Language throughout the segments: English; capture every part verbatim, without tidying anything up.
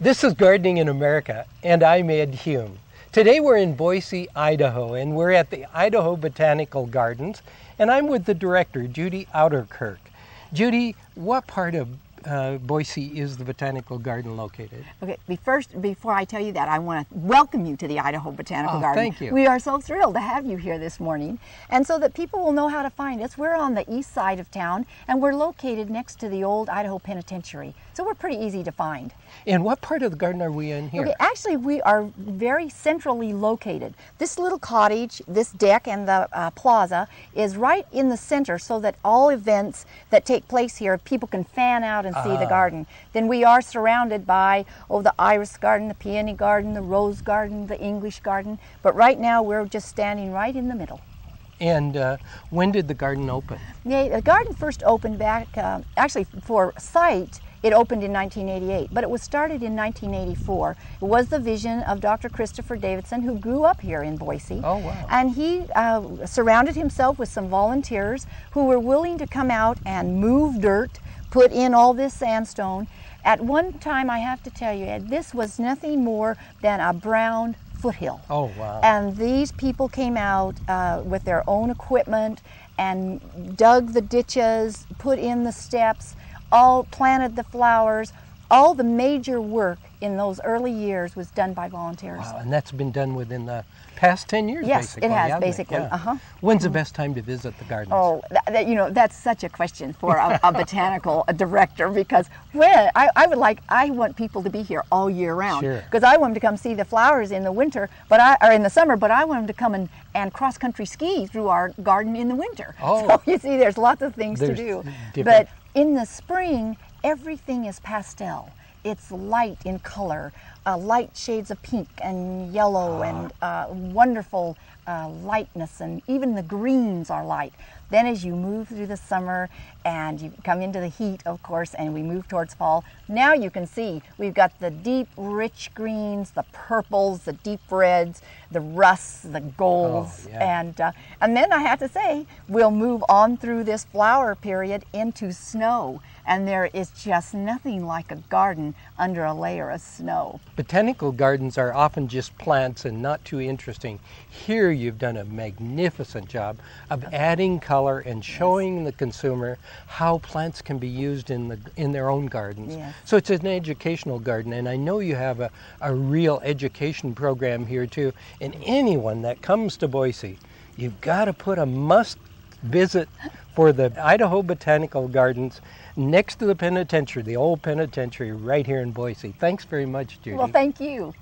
This is Gardening in America, and I'm Ed Hume. Today we're in Boise, Idaho, and we're at the Idaho Botanical Gardens, and I'm with the director, Judy Outerkirk. Judy, what part of uh, Boise is the Botanical Garden located? Okay, first, before I tell you that, I want to welcome you to the Idaho Botanical oh, Garden. Thank you. We are so thrilled to have you here this morning, and so that people will know how to find us. We're on the east side of town, and we're located next to the old Idaho Penitentiary, so we're pretty easy to find. And what part of the garden are we in here? Okay, actually, we are very centrally located. This little cottage, this deck, and the uh, plaza is right in the center, so that all events that take place here, people can fan out and see uh, the garden. Then we are surrounded by, oh, the iris garden, the peony garden, the rose garden, the English garden. But right now, we're just standing right in the middle. And uh, when did the garden open? Yeah, the garden first opened back, uh, actually, for sight, it opened in nineteen eighty-eight, but it was started in nineteen eighty-four. It was the vision of Doctor Christopher Davidson, who grew up here in Boise. Oh, wow. And he uh, surrounded himself with some volunteers who were willing to come out and move dirt, put in all this sandstone. At one time, I have to tell you, Ed, this was nothing more than a brown foothill. Oh, wow. And these people came out uh, with their own equipment and dug the ditches, put in the steps, all planted the flowers. All the major work in those early years was done by volunteers. Wow, and that's been done within the past ten years, yes, basically. Yes, it has, yeah, basically. Yeah. Uh-huh. When's mm-hmm. the best time to visit the gardens? Oh, that, that, you know, that's such a question for a, a botanical a director, because when, I, I would like, I want people to be here all year round. Sure. Because I want them to come see the flowers in the winter, but I, or in the summer, but I want them to come and, and cross-country ski through our garden in the winter. Oh. So, you see, there's lots of things there's to do. Different. But in the spring, everything is pastel. It's light in color, uh, light shades of pink and yellow, and uh, wonderful uh, lightness, and even the greens are light. Then as you move through the summer and you come into the heat, of course, and we move towards fall, now you can see we've got the deep, rich greens, the purples, the deep reds, the rusts, the golds. Oh, yeah. And uh, and then I have to say, we'll move on through this flower period into snow. And there is just nothing like a garden under a layer of snow. Botanical gardens are often just plants and not too interesting. Here you've done a magnificent job of adding color and showing yes. the consumer how plants can be used in the in their own gardens. Yes. So it's an educational garden, and I know you have a, a real education program here too. And anyone that comes to Boise, you've got to put a must visit for the Idaho Botanical Gardens next to the penitentiary, the old penitentiary right here in Boise. Thanks very much, Judy. Well, thank you.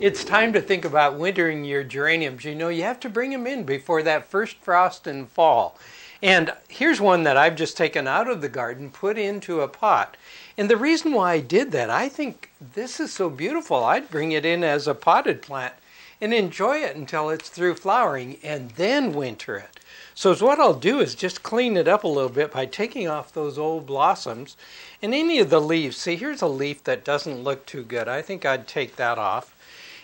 It's time to think about wintering your geraniums. You know, you have to bring them in before that first frost in fall. And here's one that I've just taken out of the garden, put into a pot. And the reason why I did that, I think this is so beautiful. I'd bring it in as a potted plant and enjoy it until it's through flowering and then winter it. So what I'll do is just clean it up a little bit by taking off those old blossoms and any of the leaves. See, here's a leaf that doesn't look too good. I think I'd take that off.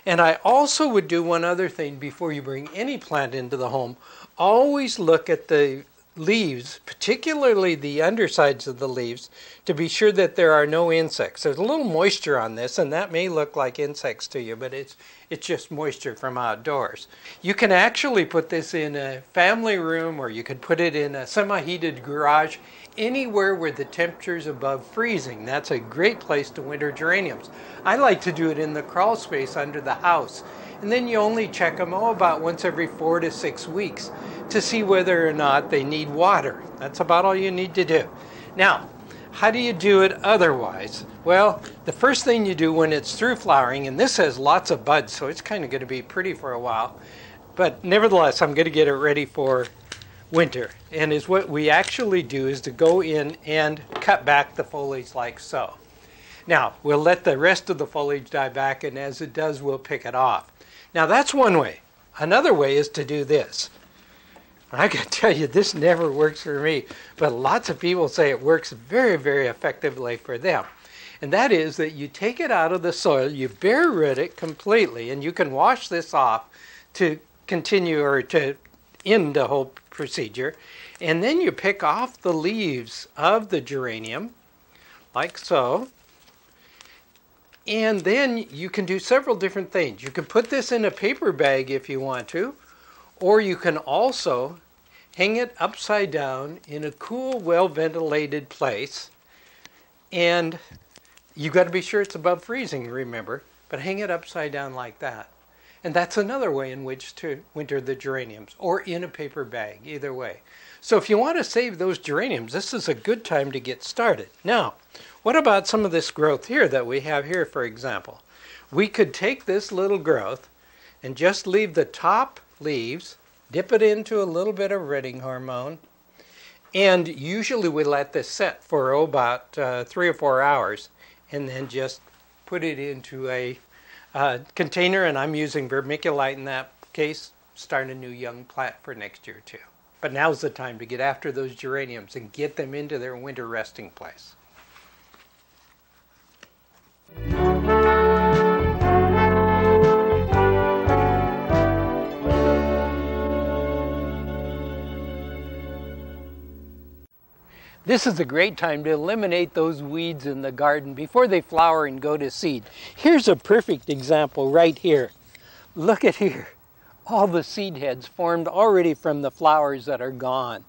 And I also would do one other thing before you bring any plant into the home. Always look at the leaves, particularly the undersides of the leaves, to be sure that there are no insects. There's a little moisture on this, and that may look like insects to you, but it's it's just moisture from outdoors. You can actually put this in a family room, or you could put it in a semi-heated garage, anywhere where the temperature is above freezing. That's a great place to winter geraniums. I like to do it in the crawl space under the house. And then you only check them all about once every four to six weeks to see whether or not they need water. That's about all you need to do. Now, how do you do it otherwise? Well, the first thing you do when it's through flowering, and this has lots of buds, so it's kind of going to be pretty for a while, but nevertheless, I'm going to get it ready for winter. And is what we actually do is to go in and cut back the foliage like so. Now, we'll let the rest of the foliage die back, and as it does, we'll pick it off. Now, that's one way. Another way is to do this. I can tell you this never works for me, but lots of people say it works very, very effectively for them. And that is that you take it out of the soil, you bare root it completely, and you can wash this off to continue or to end the whole procedure. And then you pick off the leaves of the geranium, like so. And then you can do several different things. You can put this in a paper bag if you want to, or you can also hang it upside down in a cool, well-ventilated place. And you've got to be sure it's above freezing, remember, but hang it upside down like that. And that's another way in which to winter the geraniums, or in a paper bag, either way. So if you want to save those geraniums, this is a good time to get started. Now, what about some of this growth here that we have here, for example? We could take this little growth and just leave the top leaves, dip it into a little bit of rooting hormone, and usually we let this set for about uh, three or four hours, and then just put it into a uh, container, and I'm using vermiculite in that case, start a new young plant for next year too. But now's the time to get after those geraniums and get them into their winter resting place. This is a great time to eliminate those weeds in the garden before they flower and go to seed. Here's a perfect example right here. Look at here. All the seed heads formed already from the flowers that are gone.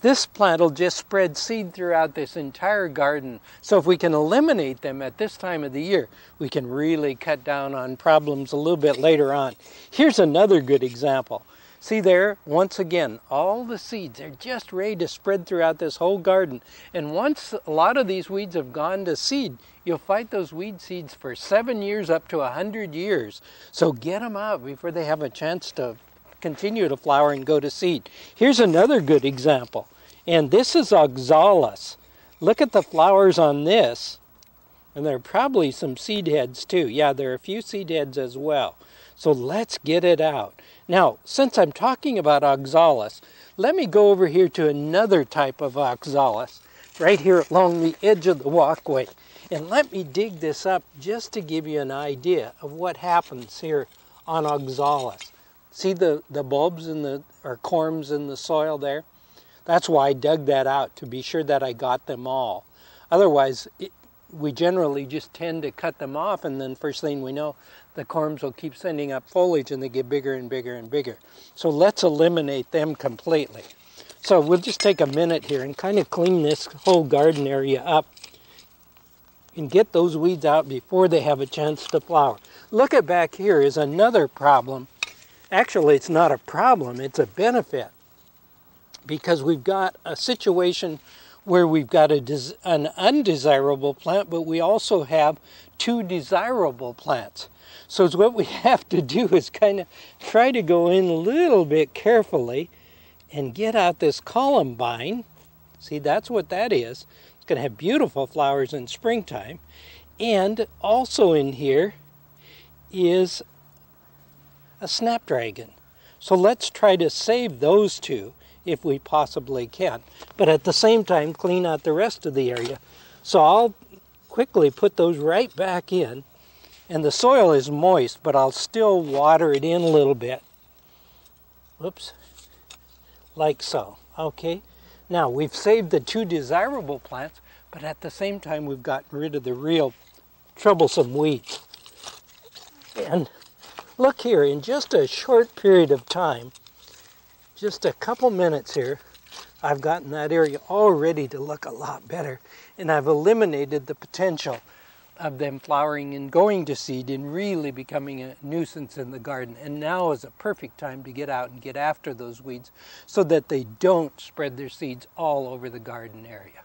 This plant will just spread seed throughout this entire garden. So if we can eliminate them at this time of the year, we can really cut down on problems a little bit later on. Here's another good example. See there, once again, all the seeds are just ready to spread throughout this whole garden. And once a lot of these weeds have gone to seed, you'll fight those weed seeds for seven years up to a hundred years. So get them out before they have a chance to continue to flower and go to seed. Here's another good example, and this is oxalis. Look at the flowers on this, and there are probably some seed heads too. Yeah, there are a few seed heads as well. So let's get it out. Now, since I'm talking about oxalis, let me go over here to another type of oxalis, right here along the edge of the walkway. And let me dig this up just to give you an idea of what happens here on oxalis. See the, the bulbs in the, or corms in the soil there? That's why I dug that out, to be sure that I got them all. Otherwise, it, we generally just tend to cut them off, and then first thing we know, the corms will keep sending up foliage and they get bigger and bigger and bigger. So let's eliminate them completely. So we'll just take a minute here and kind of clean this whole garden area up and get those weeds out before they have a chance to flower. Look at back here is another problem. Actually, it's not a problem, it's a benefit, because we've got a situation where we've got a, an undesirable plant, but we also have two desirable plants. So it's what we have to do is kind of try to go in a little bit carefully and get out this columbine. See, that's what that is. It's going to have beautiful flowers in springtime. And also in here is a snapdragon. So let's try to save those two if we possibly can, but at the same time clean out the rest of the area. So I'll quickly put those right back in, and the soil is moist, but I'll still water it in a little bit. Whoops, like so. Okay, now we've saved the two desirable plants, but at the same time we've gotten rid of the real troublesome weeds. And look here, in just a short period of time, just a couple minutes here, I've gotten that area all ready to look a lot better, and I've eliminated the potential of them flowering and going to seed and really becoming a nuisance in the garden. And now is a perfect time to get out and get after those weeds so that they don't spread their seeds all over the garden area.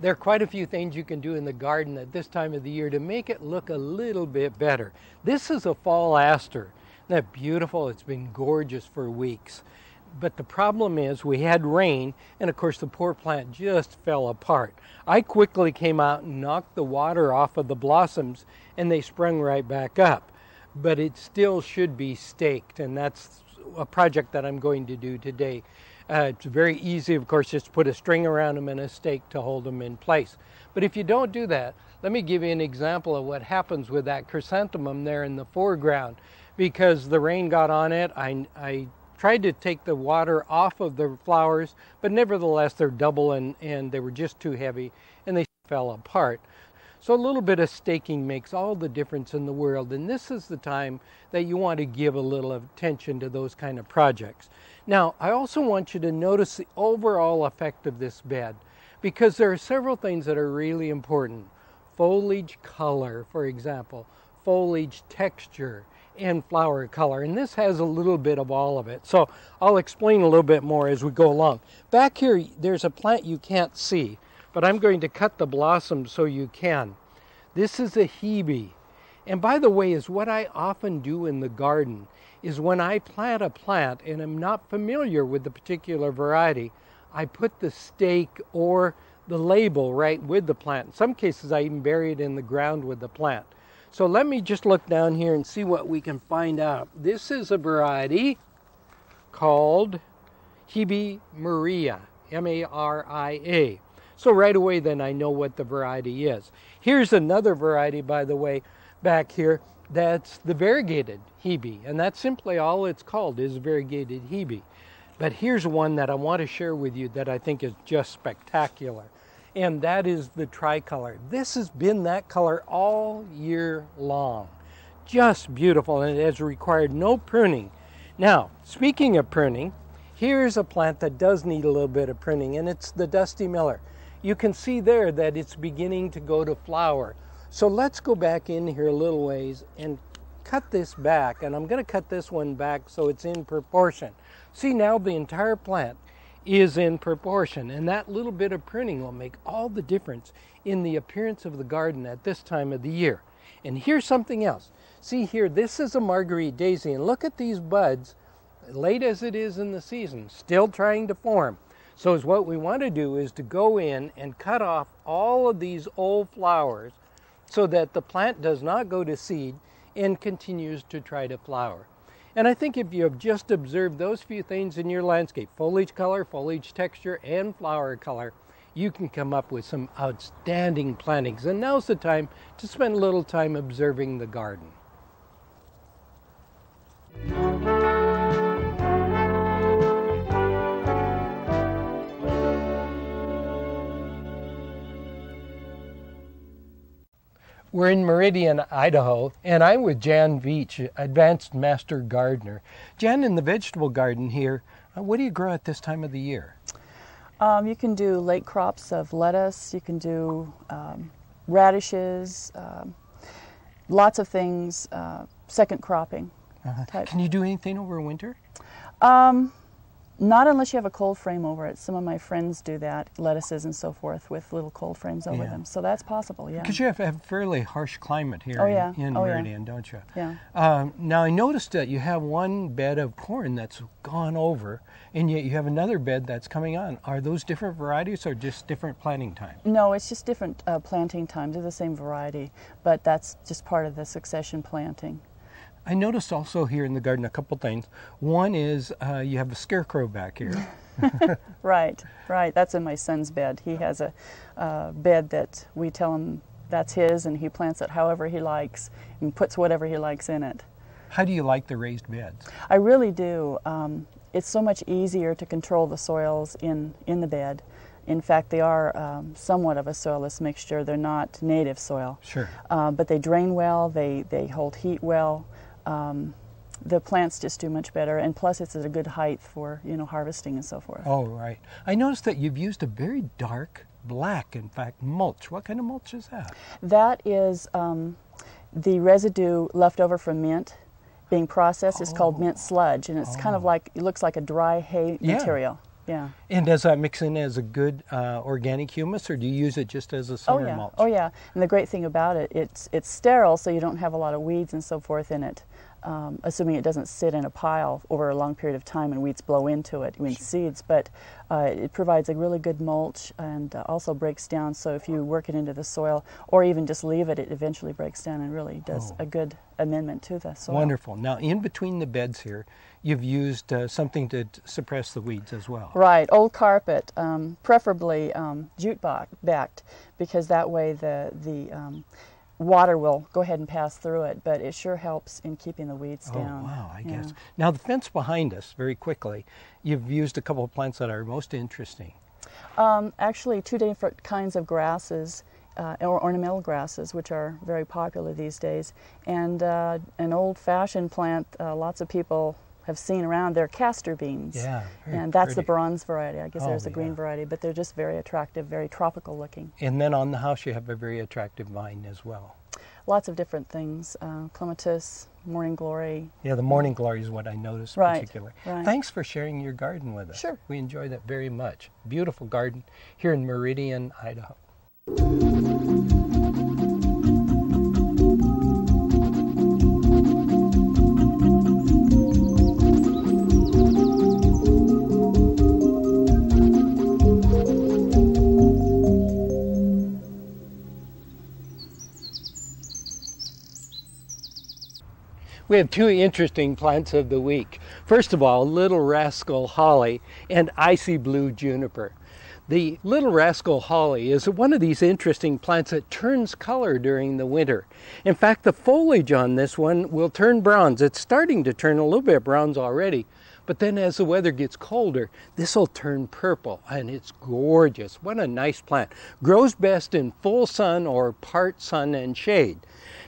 There are quite a few things you can do in the garden at this time of the year to make it look a little bit better. This is a fall aster. Isn't that beautiful? It's been gorgeous for weeks. But the problem is we had rain, and of course the poor plant just fell apart. I quickly came out and knocked the water off of the blossoms, and they sprung right back up. But it still should be staked, and that's a project that I'm going to do today. Uh, it's very easy, of course, just put a string around them and a stake to hold them in place. But if you don't do that, let me give you an example of what happens with that chrysanthemum there in the foreground. Because the rain got on it, I, I tried to take the water off of the flowers, but nevertheless, they're double and, and they were just too heavy, and they fell apart. So a little bit of staking makes all the difference in the world, and this is the time that you want to give a little attention to those kind of projects. Now, I also want you to notice the overall effect of this bed, because there are several things that are really important. Foliage color, for example, foliage texture, and flower color, and this has a little bit of all of it. So I'll explain a little bit more as we go along. Back here, there's a plant you can't see, but I'm going to cut the blossoms so you can. This is a Hebe. And by the way, is what I often do in the garden is when I plant a plant and I'm not familiar with the particular variety, I put the stake or the label right with the plant. In some cases, I even bury it in the ground with the plant. So let me just look down here and see what we can find out. This is a variety called Hebe Maria, M A R I A. So right away then I know what the variety is. Here's another variety, by the way, back here, that's the variegated Hebe, and that's simply all it's called is variegated Hebe. But here's one that I want to share with you that I think is just spectacular, and that is the tricolor. This has been that color all year long. Just beautiful, and it has required no pruning. Now, speaking of pruning, here's a plant that does need a little bit of pruning, and it's the Dusty Miller. You can see there that it's beginning to go to flower. So let's go back in here a little ways and cut this back. And I'm going to cut this one back so it's in proportion. See, now the entire plant is in proportion. And that little bit of pruning will make all the difference in the appearance of the garden at this time of the year. And here's something else. See here, this is a marguerite daisy. And look at these buds, late as it is in the season, still trying to form. So is what we want to do is to go in and cut off all of these old flowers so that the plant does not go to seed and continues to try to flower. And I think if you have just observed those few things in your landscape, foliage color, foliage texture, and flower color, you can come up with some outstanding plantings. And now's the time to spend a little time observing the garden. We're in Meridian, Idaho, and I'm with Jan Veach, Advanced Master Gardener. Jan, in the vegetable garden here, what do you grow at this time of the year? Um, you can do late crops of lettuce, you can do um, radishes, um, lots of things, uh, second cropping. Uh-huh. Type. Can you do anything over winter? Um, Not unless you have a cold frame over it. Some of my friends do that, lettuces and so forth, with little cold frames over yeah. them. So that's possible, yeah. Because you have a fairly harsh climate here oh, yeah. in, in oh, Meridian, yeah. don't you? Yeah. Um, now, I noticed that you have one bed of corn that's gone over, and yet you have another bed that's coming on. Are those different varieties or just different planting times? No, it's just different uh, planting times. They're the same variety, but that's just part of the succession planting. I noticed also here in the garden a couple things. One is uh, you have a scarecrow back here. Right, right. That's in my son's bed. He has a uh, bed that we tell him that's his, and he plants it however he likes and puts whatever he likes in it. How do you like the raised beds? I really do. Um, it's so much easier to control the soils in, in the bed. In fact, they are um, somewhat of a soilless mixture. They're not native soil. Sure. Uh, but they drain well. They, they hold heat well. Um, the plants just do much better, and plus it's at a good height for, you know, harvesting and so forth. Oh, right. I noticed that you've used a very dark black, in fact, mulch. What kind of mulch is that? That is um, the residue left over from mint being processed. Oh. It's called mint sludge, and it's oh. kind of like, it looks like a dry hay yeah. material. Yeah. And does that mix in as a good uh, organic humus, or do you use it just as a summer oh, yeah. mulch? Oh yeah. And the great thing about it, it's it's sterile, so you don't have a lot of weeds and so forth in it, um, assuming it doesn't sit in a pile over a long period of time and weeds blow into it, I mean seeds. But uh, it provides a really good mulch, and uh, also breaks down. So if you work it into the soil, or even just leave it, it eventually breaks down and really does oh. a good amendment to the soil. Wonderful. Now, in between the beds here, you've used uh, something to suppress the weeds as well. Right, old carpet, um, preferably um, jute backed, because that way the the um, water will go ahead and pass through it. But it sure helps in keeping the weeds oh, down. Oh wow, I yeah. guess. Now the fence behind us, very quickly, you've used a couple of plants that are most interesting. Um, actually, two different kinds of grasses. Uh, or ornamental grasses, which are very popular these days, and uh, an old-fashioned plant uh, lots of people have seen around. They're castor beans, yeah, and that's pretty. The bronze variety. I guess oh, there's the yeah. green variety, but they're just very attractive, very tropical looking. And then on the house you have a very attractive vine as well. Lots of different things, uh, clematis, morning glory. Yeah, the morning glory is what I noticed right, particularly. Right. Thanks for sharing your garden with us. Sure. We enjoy that very much. Beautiful garden here in Meridian, Idaho. We have two interesting plants of the week. First of all, Little Rascal Holly and Icy Blue Juniper. The Little Rascal Holly is one of these interesting plants that turns color during the winter. In fact, the foliage on this one will turn bronze. It's starting to turn a little bit bronze already, but then as the weather gets colder, this will turn purple, and it's gorgeous. What a nice plant. Grows best in full sun or part sun and shade.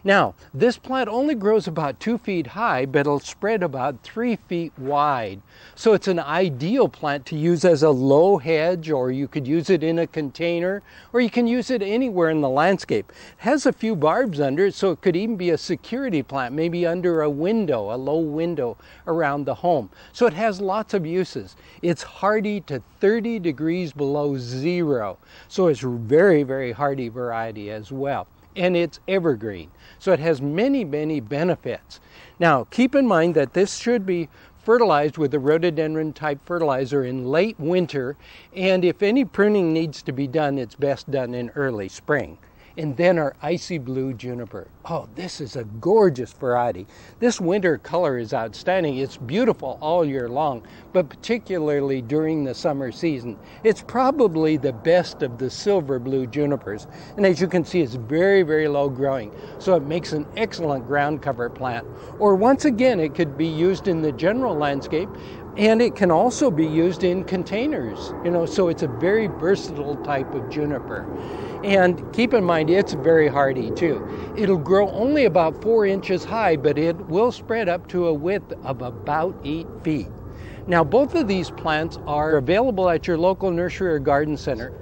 Now, this plant only grows about two feet high, but it'll spread about three feet wide. So it's an ideal plant to use as a low hedge, or you could use it in a container, or you can use it anywhere in the landscape. It has a few barbs under it, so it could even be a security plant, maybe under a window, a low window around the home. So it has lots of uses. It's hardy to thirty degrees below zero. So it's a very, very hardy variety as well. And it's evergreen, so it has many, many benefits. Now, keep in mind that this should be fertilized with a rhododendron type fertilizer in late winter, and if any pruning needs to be done, it's best done in early spring. And then our Icy Blue Juniper. Oh, this is a gorgeous variety. This winter color is outstanding. It's beautiful all year long, but particularly during the summer season. It's probably the best of the silver blue junipers. And as you can see, it's very, very low growing. So it makes an excellent ground cover plant. Or once again, it could be used in the general landscape, and it can also be used in containers, you know, so it's a very versatile type of juniper. And keep in mind, it's very hardy too. It'll grow only about four inches high, but it will spread up to a width of about eight feet. Now, both of these plants are available at your local nursery or garden center.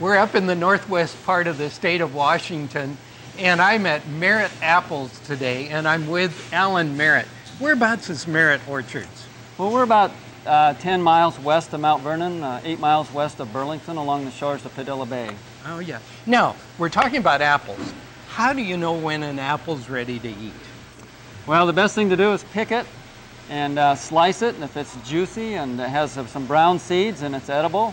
We're up in the northwest part of the state of Washington, and I'm at Merritt Apples today, and I'm with Alan Merritt. Whereabouts is Merritt Orchards? Well, we're about uh, ten miles west of Mount Vernon, uh, eight miles west of Burlington, along the shores of Padilla Bay. Oh, yeah. Now, we're talking about apples. How do you know when an apple's ready to eat? Well, the best thing to do is pick it and uh, slice it, and if it's juicy and it has some brown seeds and it's edible,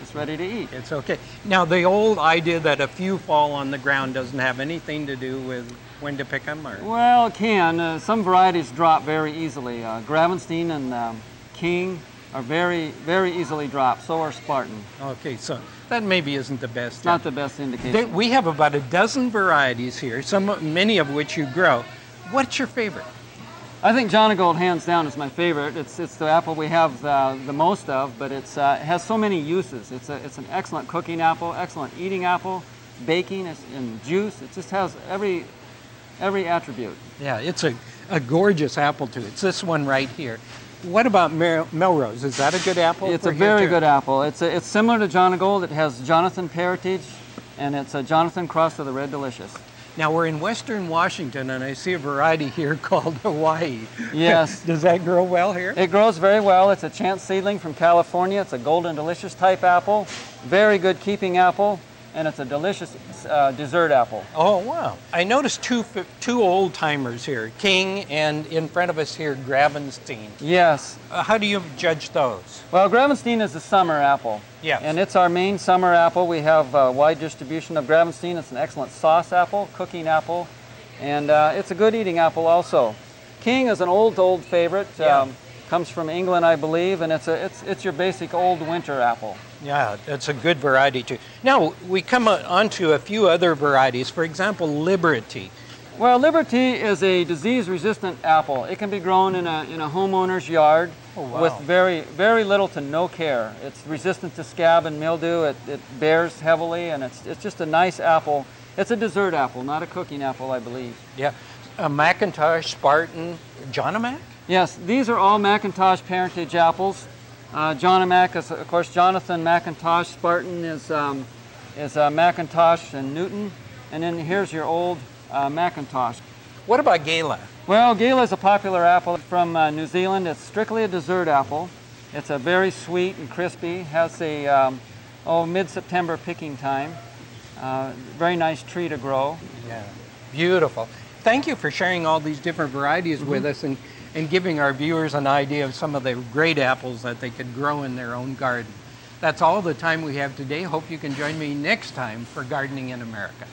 it's ready to eat. It's okay. Now, the old idea that a few fall on the ground doesn't have anything to do with when to pick them? Or? Well, it can. Uh, some varieties drop very easily. Uh, Gravenstein and um, King are very, very easily dropped. So are Spartan. Okay, so that maybe isn't the best. It's not the best indication. They, we have about a dozen varieties here, some, many of which you grow. What's your favorite? I think Jonagold, hands down, is my favorite. It's it's the apple we have uh, the most of, but it's uh, it has so many uses. It's a, it's an excellent cooking apple, excellent eating apple, baking, and juice. It just has every every attribute. Yeah, it's a, a gorgeous apple too. It's this one right here. What about Mer Melrose? Is that a good apple? It's a very good apple. It's a, it's similar to Jonagold. It has Jonathan heritage. and it's a Jonathan Cross of the Red Delicious. Now we're in western Washington, and I see a variety here called Hawaii. Yes. Does that grow well here? It grows very well. It's a chance seedling from California. It's a golden delicious type apple, very good keeping apple, and it's a delicious uh, dessert apple. Oh, wow. I noticed two, two old-timers here, King and in front of us here, Gravenstein. Yes. Uh, how do you judge those? Well, Gravenstein is a summer apple. Yes. And it's our main summer apple. We have a wide distribution of Gravenstein. It's an excellent sauce apple, cooking apple, and uh, it's a good eating apple also. King is an old, old favorite. Yeah. Um, comes from England, I believe, and it's, a, it's, it's your basic old winter apple. Yeah, it's a good variety too. Now, we come on to a few other varieties. For example, Liberty. Well, Liberty is a disease-resistant apple. It can be grown in a, in a homeowner's yard. Oh, wow. With very, very little to no care. It's resistant to scab and mildew. It, it bears heavily, and it's, it's just a nice apple. It's a dessert apple, not a cooking apple, I believe. Yeah. Uh, McIntosh, Spartan, Jonamac? Yes, these are all McIntosh parentage apples. Uh, Jonamac is, of course, Jonathan McIntosh. Spartan is, um, is uh, McIntosh and Newton. And then here's your old uh, McIntosh. What about Gala? Well, Gala is a popular apple from uh, New Zealand. It's strictly a dessert apple. It's a very sweet and crispy. Has a um, oh mid-September picking time. Uh, very nice tree to grow. Yeah, beautiful. Thank you for sharing all these different varieties mm-hmm. with us and, and giving our viewers an idea of some of the great apples that they could grow in their own garden. That's all the time we have today. Hope you can join me next time for Gardening in America.